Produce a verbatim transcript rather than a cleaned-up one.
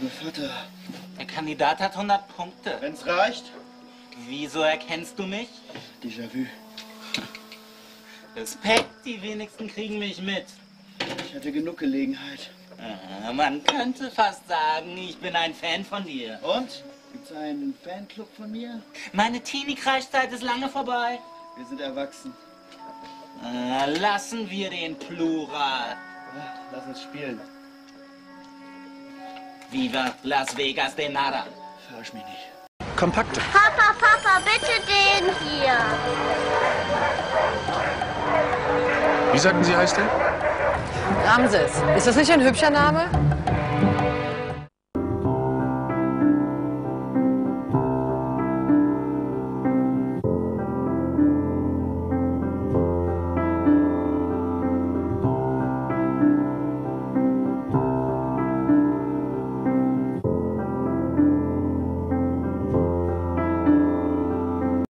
Lieber Vater. Der Kandidat hat hundert Punkte. Wenn's reicht. Wieso erkennst du mich? Déjà-vu. Respekt, die wenigsten kriegen mich mit. Ich hatte genug Gelegenheit. Ah, man könnte fast sagen, ich bin ein Fan von dir. Und? Gibt's einen Fanclub von mir? Meine Teenie-Kreiszeit ist lange vorbei. Wir sind erwachsen. Ah, lassen wir den Plural. Lass uns spielen. Viva Las Vegas de Nada. Verarsch mich nicht. Kompakte. Papa, Papa, bitte den hier. Wie sagten Sie, heißt der? Ramses. Ist das nicht ein hübscher Name?